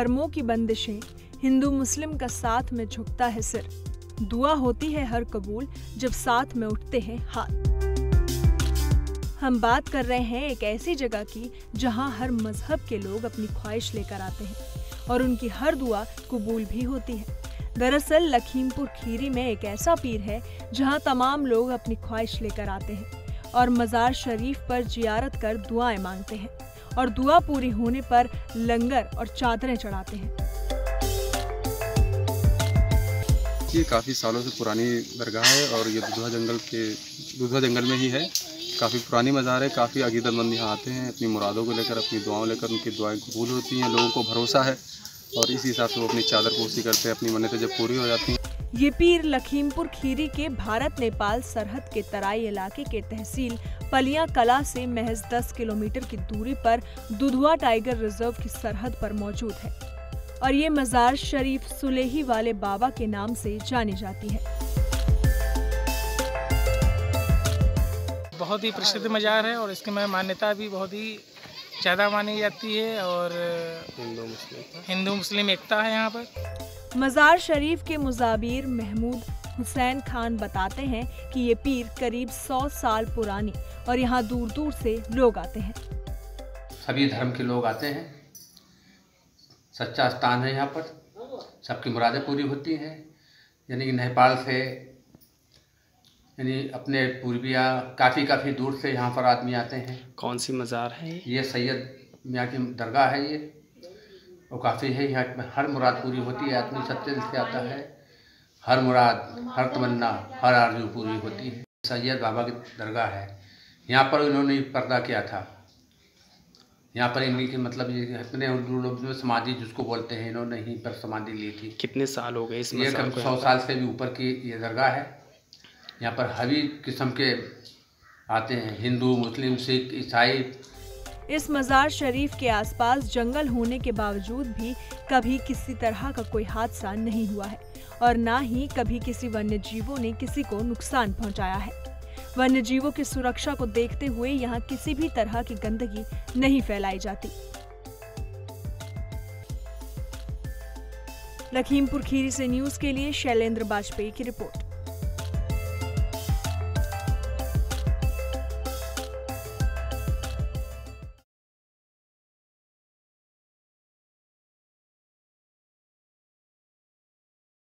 धर्मों की बंदिशें, हिंदू मुस्लिम का साथ में झुकता है सिर, दुआ होती है हर कबूल जब साथ में उठते हैं हाथ। हम बात कर रहे हैं एक ऐसी जगह की जहां हर मजहब के लोग अपनी ख्वाहिश लेकर आते हैं और उनकी हर दुआ कबूल भी होती है। दरअसल लखीमपुर खीरी में एक ऐसा पीर है जहां तमाम लोग अपनी ख्वाहिश लेकर आते हैं और मज़ार शरीफ पर जियारत कर दुआएं मांगते हैं और दुआ पूरी होने पर लंगर और चादरें चढ़ाते हैं। ये काफ़ी सालों से पुरानी दरगाह है और ये दुधवा जंगल में ही है। काफ़ी पुरानी मज़ार है, काफ़ी अकीदतमंद यहाँ आते हैं अपनी मुरादों को लेकर, अपनी दुआओं लेकर। उनकी दुआएं कबूल होती हैं, लोगों को भरोसा है और इसी हिसाब से वो अपनी चादर पूरी करते हैं, अपनी मन्नतें जब पूरी हो जाती हैं। ये पीर लखीमपुर खीरी के भारत नेपाल सरहद के तराई इलाके के तहसील पलिया कला से महज 10 किलोमीटर की दूरी पर दुधवा टाइगर रिजर्व की सरहद पर मौजूद है और ये मज़ार शरीफ सुलेही वाले बाबा के नाम से जानी जाती है। बहुत ही प्रसिद्ध मज़ार है और इसकी मान्यता भी बहुत ही ज़्यादा मानी जाती है और हिंदू मुस्लिम एकता है यहाँ पर। मज़ार शरीफ के मुजाबिर महमूद हुसैन खान बताते हैं कि ये पीर करीब 100 साल पुरानी और यहाँ दूर दूर से लोग आते हैं। सभी धर्म के लोग आते हैं, सच्चा स्थान है यहाँ पर, सबकी मुरादें पूरी होती हैं। यानी कि नेपाल से, यानी अपने पूर्विया काफ़ी दूर से यहाँ पर आदमी आते हैं। कौन सी मज़ार है ये? सैयद मियाँ की दरगाह है ये, वो काफ़ी है। यहाँ हर मुराद पूरी होती है, आदमी सच्चे दिल से आता है, हर मुराद, हर तमन्ना, हर आरज़ू पूरी होती है। सैयद बाबा की दरगाह है, यहाँ पर उन्होंने पर्दा किया था। यहाँ पर इनकी मतलब ये अपने लोग समाधि जिसको बोलते हैं, इन्होंने ही पर समाधि ली थी। कितने साल हो गए? ये कम 100 साल से भी ऊपर की ये दरगाह है। यहाँ पर हवी किस्म के आते हैं, हिंदू, मुस्लिम, सिख, ईसाई। इस मज़ार शरीफ के आसपास जंगल होने के बावजूद भी कभी किसी तरह का कोई हादसा नहीं हुआ है और ना ही कभी किसी वन्य जीवों ने किसी को नुकसान पहुँचाया है। वन्य जीवों की सुरक्षा को देखते हुए यहाँ किसी भी तरह की गंदगी नहीं फैलाई जाती। लखीमपुर खीरी से न्यूज़ के लिए शैलेंद्र वाजपेयी की रिपोर्ट।